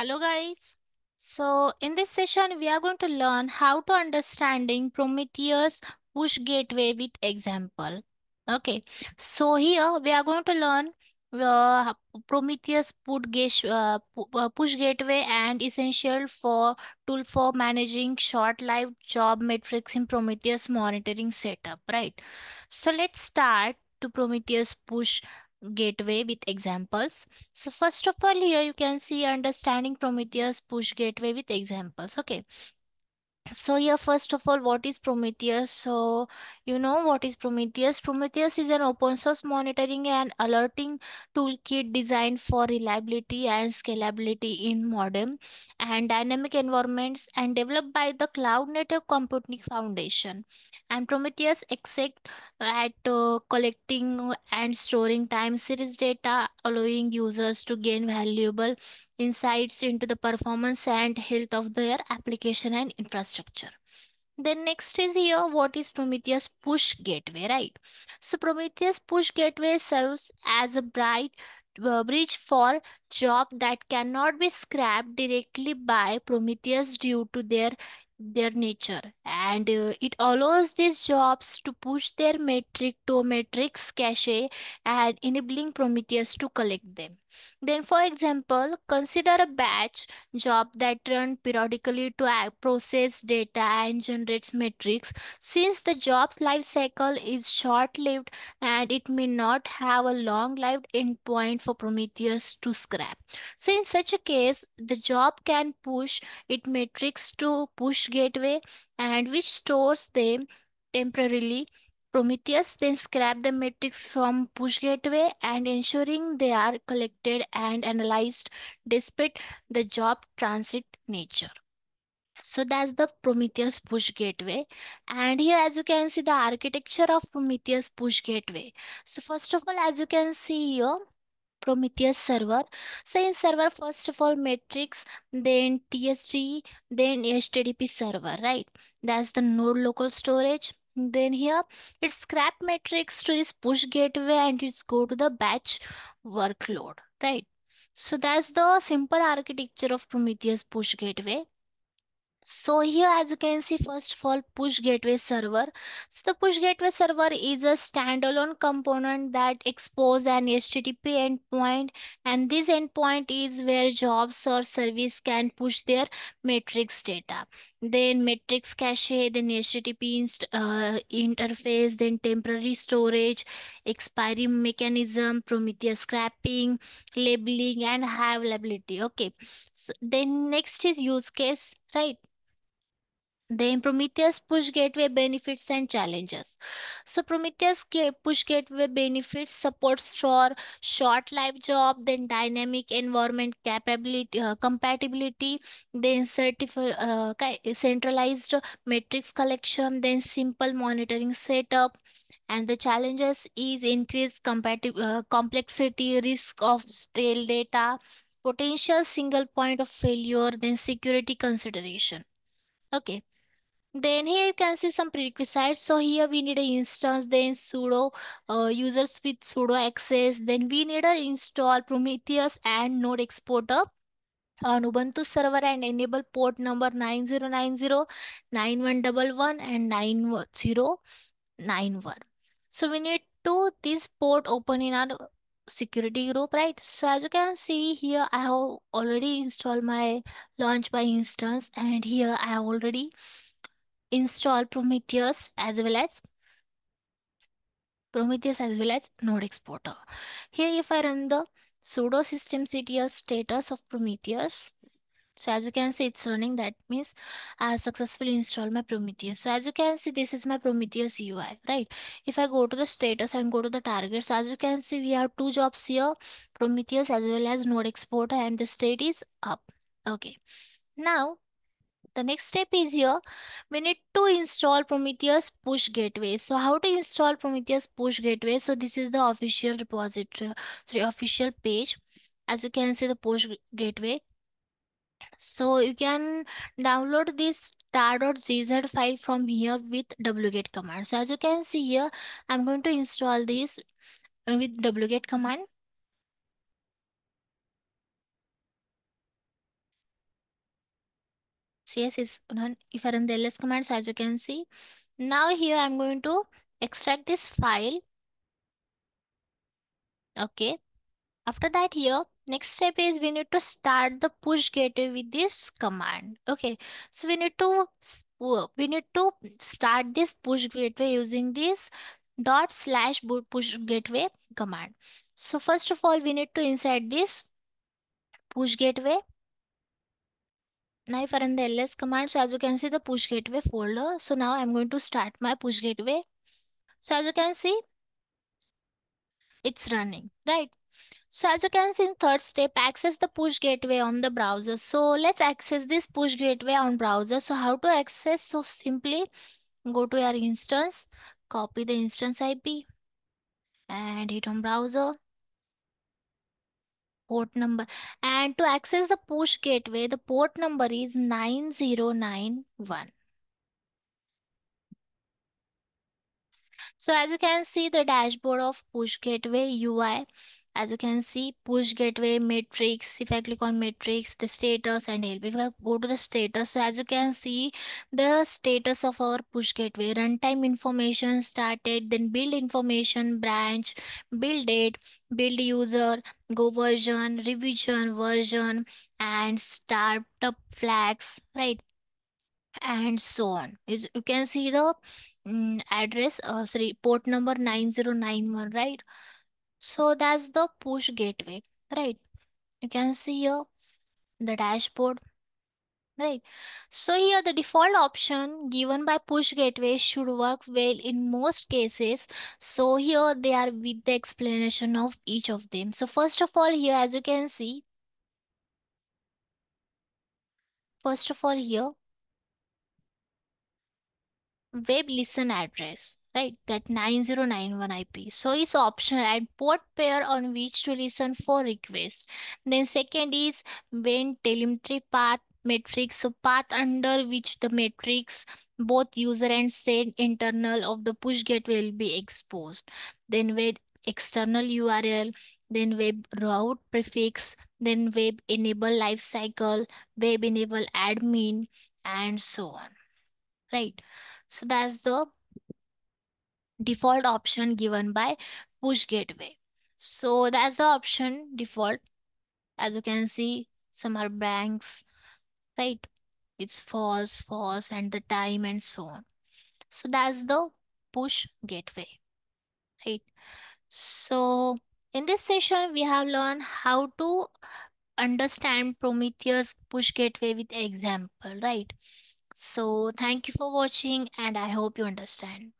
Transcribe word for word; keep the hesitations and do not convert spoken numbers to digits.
Hello guys. So in this session, we are going to learn how to understanding Prometheus push gateway with example. Okay. So here we are going to learn uh, Prometheus push gateway and essential for tool for managing short life job metrics in Prometheus monitoring setup, right? So let's start to Prometheus push gateway with examples. So first of all, here you can see understanding Prometheus push gateway with examples. Okay, so here first of all, what is Prometheus? So you know what is Prometheus. Prometheus is an open source monitoring and alerting toolkit designed for reliability and scalability in modern and dynamic environments and developed by the Cloud Native Computing Foundation. And Prometheus excels at uh, collecting and storing time series data, allowing users to gain valuable insights into the performance and health of their application and infrastructure. Then next is here, what is Prometheus push gateway, right? So Prometheus push gateway serves as a bright uh, bridge for job that cannot be scrapped directly by Prometheus due to their their nature, and uh, it allows these jobs to push their metric to metrics cache and enabling Prometheus to collect them. Then for example, consider a batch job that runs periodically to process data and generates metrics. Since the job's life cycle is short-lived and it may not have a long-lived endpoint for Prometheus to scrap. So in such a case, the job can push its metrics to push gateway and which stores them temporarily. Prometheus then scraps the metrics from push gateway and ensuring they are collected and analyzed despite the job transit nature. So that's the Prometheus push gateway. And here, as you can see, the architecture of Prometheus push gateway. So first of all, as you can see here, Prometheus server. So in server, first of all, metrics, then T S D B, then H T T P server, right? That's the node local storage. Then here it scrap metrics to this push gateway and it's go to the batch workload, right? So that's the simple architecture of Prometheus push gateway. So here, as you can see, first of all, push gateway server. So the push gateway server is a standalone component that exposes an H T T P endpoint, and this endpoint is where jobs or service can push their metrics data. Then metrics cache, then H T T P inst uh, interface, then temporary storage, expiry mechanism, Prometheus scrapping, labeling, and high availability. Okay. So then next is use case, right? Then Prometheus push gateway benefits and challenges. So Prometheus push gateway benefits supports for short life job, then dynamic environment capability, uh, compatibility, then certifi uh, centralized metrics collection, then simple monitoring setup. And the challenges is increased uh, complexity, risk of stale data, potential single point of failure, then security consideration. Okay. Then here you can see some prerequisites. So here we need an instance, then sudo uh, users with sudo access. Then we need to install Prometheus and node exporter on Ubuntu server and enable port number nine zero nine zero, nine one one one and nine zero nine one. So we need to this port open in our security group, right? So as you can see here, I have already installed my launch by instance, and here I have already installed Prometheus as well as Prometheus as well as node exporter. Here if I run the sudo systemctl status of Prometheus, so as you can see, it's running. That means I have successfully installed my Prometheus. So as you can see, this is my Prometheus U I, right? If I go to the status and go to the target, so as you can see, we have two jobs here, Prometheus as well as node exporter, and the state is up. Okay. Now, the next step is here, we need to install Prometheus push gateway. So how to install Prometheus push gateway? So this is the official repository, sorry, official page. As you can see, the push gateway. So you can download this tar dot z z file from here with wget command. So as you can see here, I'm going to install this with wget command. So yes, it's run. If I run the ls commands, as you can see, now here I'm going to extract this file. Okay. After that, here next step is we need to start the push gateway with this command. Okay, so we need to we need to start this push gateway using this dot slash push gateway command. So first of all, we need to insert this push gateway. Now if I run the ls command, so as you can see the push gateway folder. So now I'm going to start my push gateway. So as you can see, it's running, right? So as you can see in third step, access the push gateway on the browser. So let's access this push gateway on browser. So how to access? So simply go to your instance, copy the instance I P and hit on browser, port number. And to access the push gateway, the port number is nine zero nine one. So as you can see the dashboard of push gateway U I. As you can see, push gateway matrix. If I click on matrix, the status and help. If I go to the status, so as you can see, the status of our push gateway, runtime information started, then build information, branch, build date, build user, go version, revision, version, and startup flags, right? And so on. You can see the um, address, uh, sorry, port number nine zero nine one, right? So that's the push gateway, right? You can see here the dashboard, right? So here the default option given by push gateway should work well in most cases. So here they are with the explanation of each of them. So first of all here, as you can see, first of all here, web listen address, right? That nine zero nine one I P. So it's optional and port pair on which to listen for request. Then second is when telemetry path matrix. So path under which the matrix, both user and send internal of the push gateway will be exposed. Then web external U R L, then web route prefix, then web enable lifecycle, web enable admin, and so on, right? So that's the default option given by push gateway. So that's the option default. As you can see, some are blanks, right? It's false, false, and the time and so on. So that's the push gateway, right? So in this session, we have learned how to understand Prometheus push gateway with example, right? So thank you for watching and I hope you understand.